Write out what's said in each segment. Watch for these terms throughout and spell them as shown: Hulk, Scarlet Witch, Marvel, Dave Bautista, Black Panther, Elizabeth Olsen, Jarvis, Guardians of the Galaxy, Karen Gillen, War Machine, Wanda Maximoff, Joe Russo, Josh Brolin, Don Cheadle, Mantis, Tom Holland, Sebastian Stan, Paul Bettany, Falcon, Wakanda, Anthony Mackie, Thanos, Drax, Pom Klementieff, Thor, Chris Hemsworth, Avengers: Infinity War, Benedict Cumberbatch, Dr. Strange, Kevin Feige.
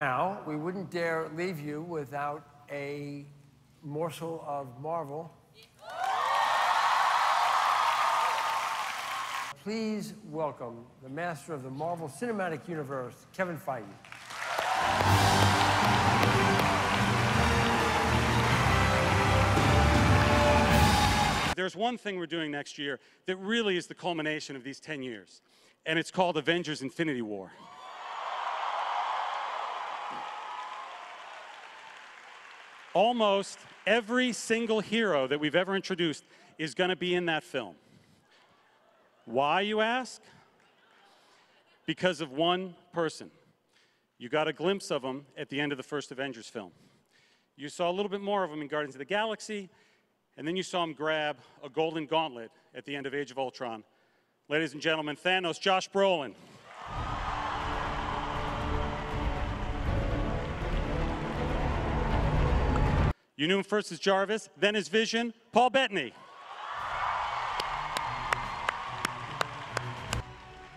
Now, we wouldn't dare leave you without a morsel of Marvel. Please welcome the master of the Marvel Cinematic Universe, Kevin Feige. There's one thing we're doing next year that really is the culmination of these 10 years, and it's called Avengers: Infinity War. Almost every single hero that we've ever introduced is going to be in that film. Why, you ask? Because of one person. You got a glimpse of him at the end of the first Avengers film. You saw a little bit more of him in Guardians of the Galaxy, and then you saw him grab a golden gauntlet at the end of Age of Ultron. Ladies and gentlemen, Thanos, Josh Brolin. You knew him first as Jarvis, then as Vision, Paul Bettany.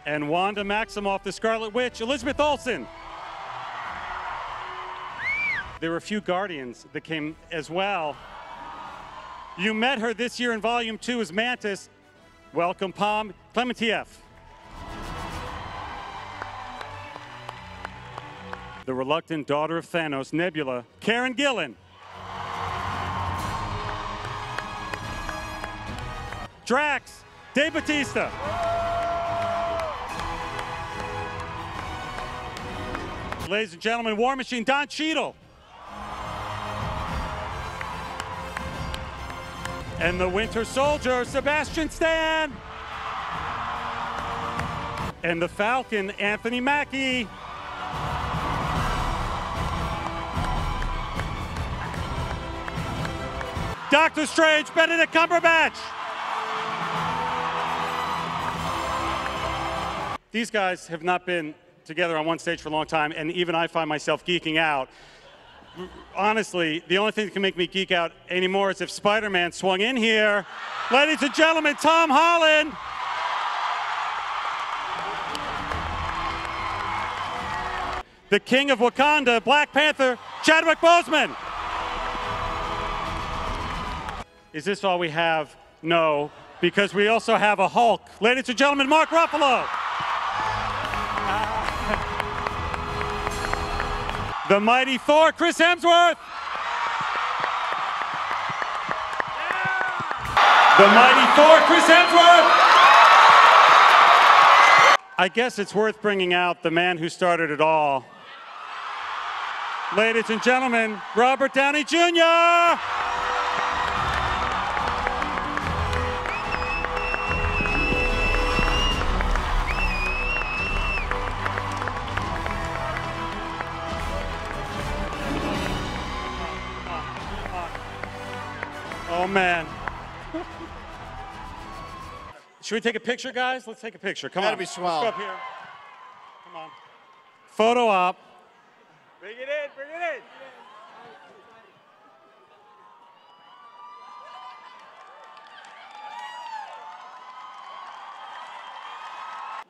And Wanda Maximoff, the Scarlet Witch, Elizabeth Olsen. There were a few Guardians that came as well. You met her this year in Volume 2 as Mantis. Welcome, Pom Klementieff. The reluctant daughter of Thanos, Nebula, Karen Gillen. Drax, Dave Bautista. Ladies and gentlemen, War Machine, Don Cheadle. And the Winter Soldier, Sebastian Stan. And the Falcon, Anthony Mackie. Dr. Strange, Benedict Cumberbatch. These guys have not been together on one stage for a long time, and even I find myself geeking out. Honestly, the only thing that can make me geek out anymore is if Spider-Man swung in here. Ladies and gentlemen, Tom Holland. The King of Wakanda, Black Panther, Chadwick Boseman. Is this all we have? No, because we also have a Hulk. Ladies and gentlemen, Mark Ruffalo. The mighty Thor, Chris Hemsworth. Yeah. The mighty Thor, Chris Hemsworth. I guess it's worth bringing out the man who started it all. Ladies and gentlemen, Robert Downey Jr. Oh, man. Should we take a picture, guys? Let's take a picture. Come on. That'd be swell. Let's go up here. Come on. Photo op. Bring it in. Bring it in.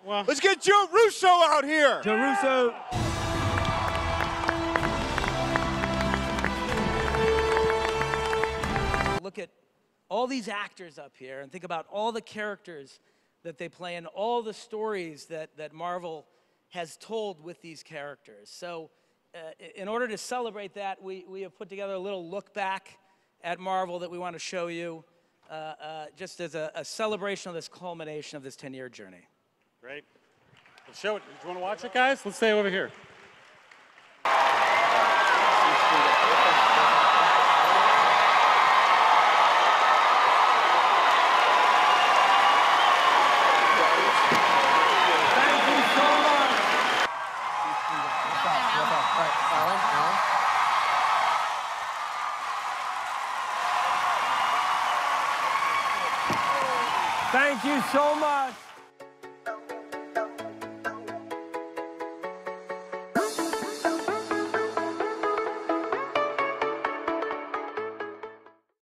Well, let's get Joe Russo out here. Joe Russo. Look at all these actors up here and think about all the characters that they play and all the stories that Marvel has told with these characters. So in order to celebrate that, we have put together a little look back at Marvel that we want to show you just as a celebration of this culmination of this 10-year journey. Great. Let's show it. Do you want to watch it, guys? Let's stay over here. Thank you so much.